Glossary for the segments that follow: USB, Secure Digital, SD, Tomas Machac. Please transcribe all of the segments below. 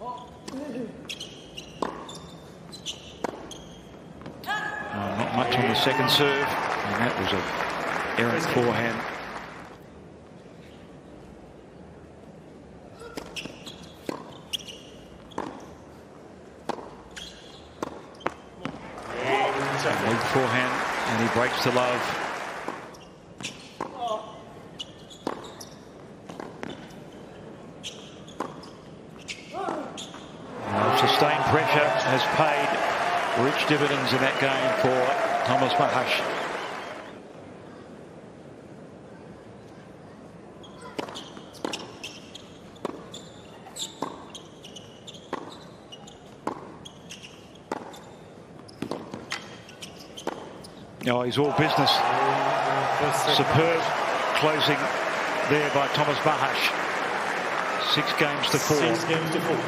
Not much on the second serve, and that was an errant forehand. Lead forehand, and he breaks the love. Sustained pressure has paid rich dividends in that game for Tomas Machac. Oh, he's all business. Superb closing there by Tomas Machac. 6 games to 4. 6 games to 4.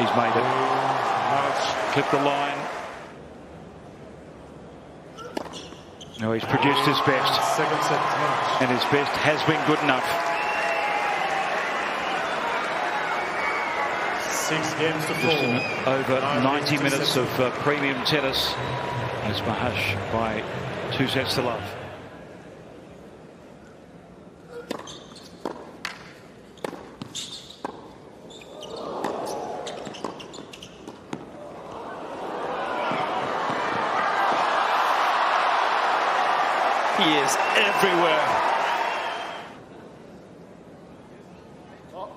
He's made it. Clip the line. No, he's produced his best. And his best has been good enough. 6 games to 4. Over 90 minutes of premium tennis as Machac by 2 sets to love. He is everywhere. Oh,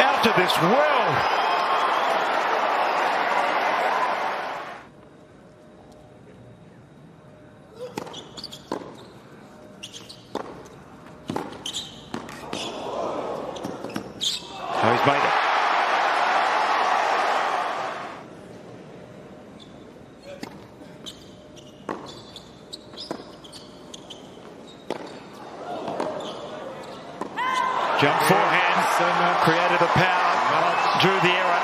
out of this world. Oh, he's made it. Jump forehand, created a power, drew the error.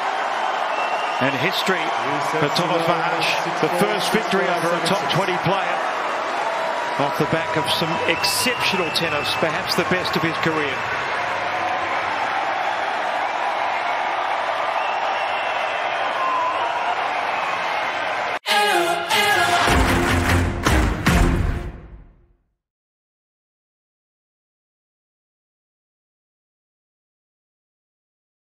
And history for Tomas Machac, the first victory over a top 20 player off the back of some exceptional tennis, perhaps the best of his career.